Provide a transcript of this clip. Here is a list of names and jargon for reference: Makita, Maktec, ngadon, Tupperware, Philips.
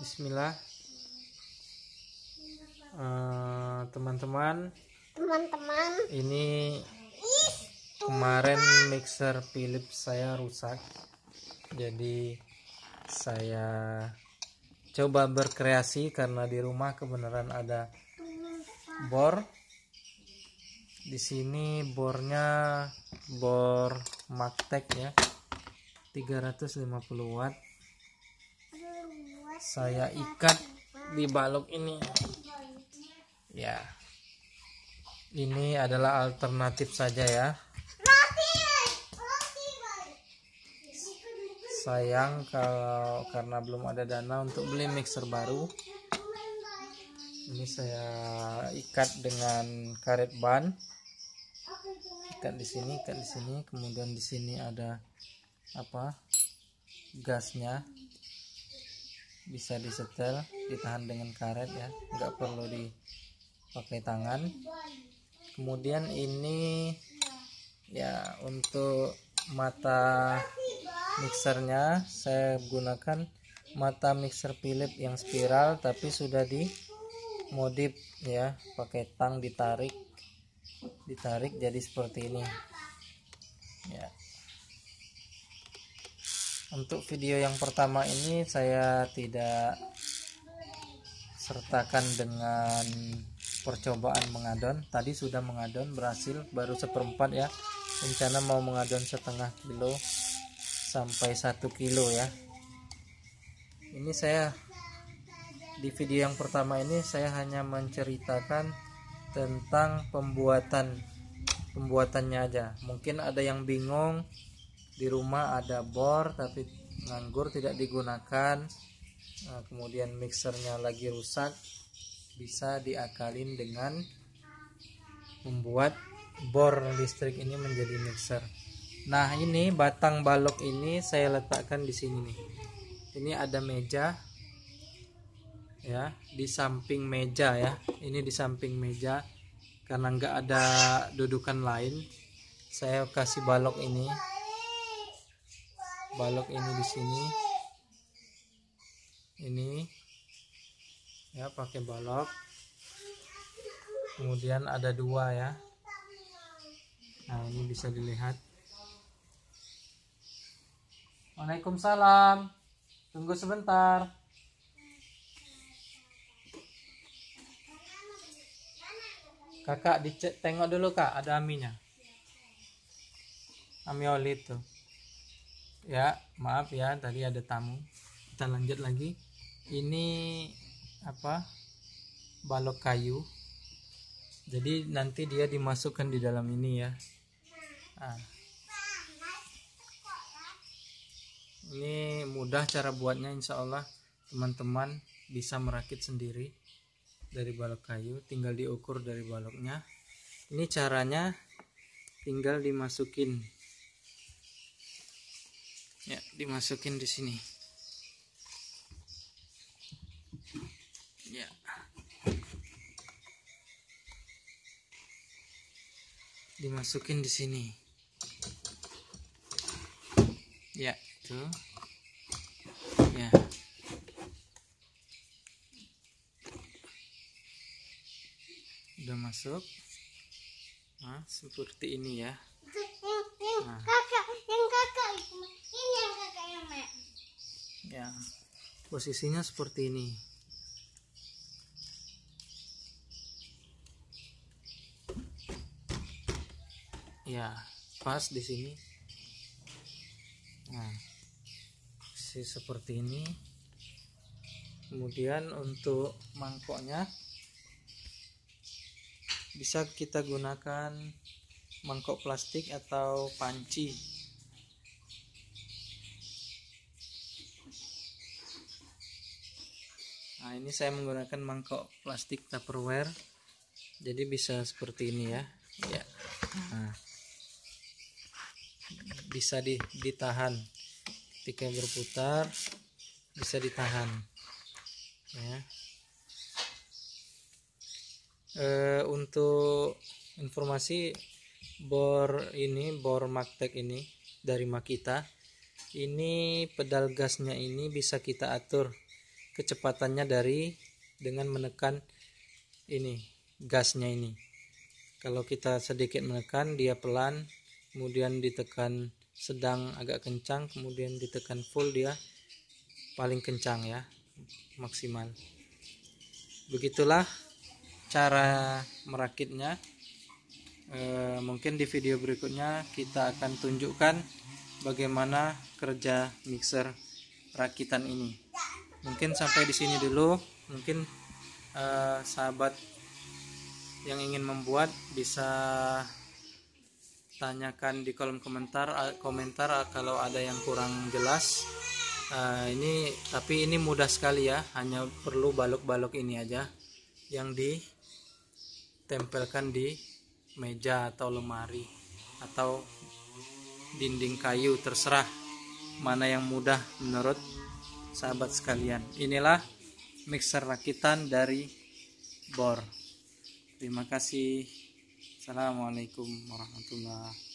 Bismillah. Teman-teman, ini kemarin mixer Philips saya rusak, jadi saya coba berkreasi karena di rumah kebenaran ada bor. Di sini bornya bor Maktec ya, 350 watt. Saya ikat di balok ini ya. Ini adalah alternatif saja ya. Sayang kalau karena belum ada dana untuk beli mixer baru. Ini saya ikat dengan karet ban. Ikat di sini, kemudian di sini ada apa? Gasnya. Bisa disetel, ditahan dengan karet ya, nggak perlu dipakai tangan. Kemudian ini ya untuk mata mixernya, saya gunakan mata mixer Philips yang spiral tapi sudah dimodif ya, pakai tang ditarik jadi seperti ini ya. Untuk video yang pertama ini saya tidak sertakan dengan percobaan mengadon. Tadi sudah mengadon berhasil, baru 1/4 ya. Rencana mau mengadon 0,5 kilo sampai 1 kilo ya. Ini saya di video yang pertama ini saya hanya menceritakan tentang pembuatannya aja. Mungkin ada yang bingung. Di rumah ada bor tapi nganggur tidak digunakan, nah, kemudian mixernya lagi rusak, bisa diakalin dengan membuat bor listrik ini menjadi mixer. Nah, ini batang balok ini saya letakkan di sini nih. Ini ada meja ya, di samping meja ya. Ini di samping meja karena nggak ada dudukan lain. Saya kasih balok ini. Balok ini di sini, ini ya pakai balok. Kemudian ada 2 ya. Nah, ini bisa dilihat. Waalaikumsalam. Tunggu sebentar. Kakak dicek, tengok dulu kak, ada aminya. Ami oli tuh. Ya, maaf ya, tadi ada tamu. Kita lanjut lagi. Ini apa? Balok kayu. Jadi nanti dia dimasukkan di dalam ini ya. Nah. Ini mudah cara buatnya, insya Allah teman-teman bisa merakit sendiri dari balok kayu. Tinggal diukur dari baloknya. Ini caranya tinggal dimasukin. Ya, dimasukin di sini. Ya. Dimasukin di sini. Ya, tuh. Ya. Udah masuk. Nah, seperti ini ya. Nah. Ya, posisinya seperti ini. Ya, pas di sini. Nah, seperti ini. Kemudian untuk mangkoknya bisa kita gunakan mangkok plastik atau panci. Nah, ini saya menggunakan mangkok plastik Tupperware, jadi bisa seperti ini ya. Ya. Nah, bisa ditahan ketika berputar, bisa ditahan. Ya. Untuk informasi bor Maktec ini dari Makita ini pedal gasnya ini bisa kita atur kecepatannya dengan menekan ini gasnya ini. Kalau kita sedikit menekan dia pelan, kemudian ditekan sedang agak kencang, kemudian ditekan full dia paling kencang ya, maksimal. Begitulah cara merakitnya. Mungkin di video berikutnya kita akan tunjukkan bagaimana kerja mixer rakitan ini. Mungkin sampai di sini dulu. Mungkin sahabat yang ingin membuat bisa tanyakan di kolom komentar kalau ada yang kurang jelas. Ini tapi ini mudah sekali ya, hanya perlu balok-balok ini aja yang ditempelkan di meja atau lemari atau dinding kayu, terserah mana yang mudah menurut sahabat sekalian. Inilah mixer rakitan dari Bor. Terima kasih. Assalamualaikum warahmatullahi wabarakatuh.